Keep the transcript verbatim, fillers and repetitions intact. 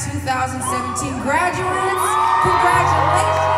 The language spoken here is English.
two thousand seventeen graduates, congratulations.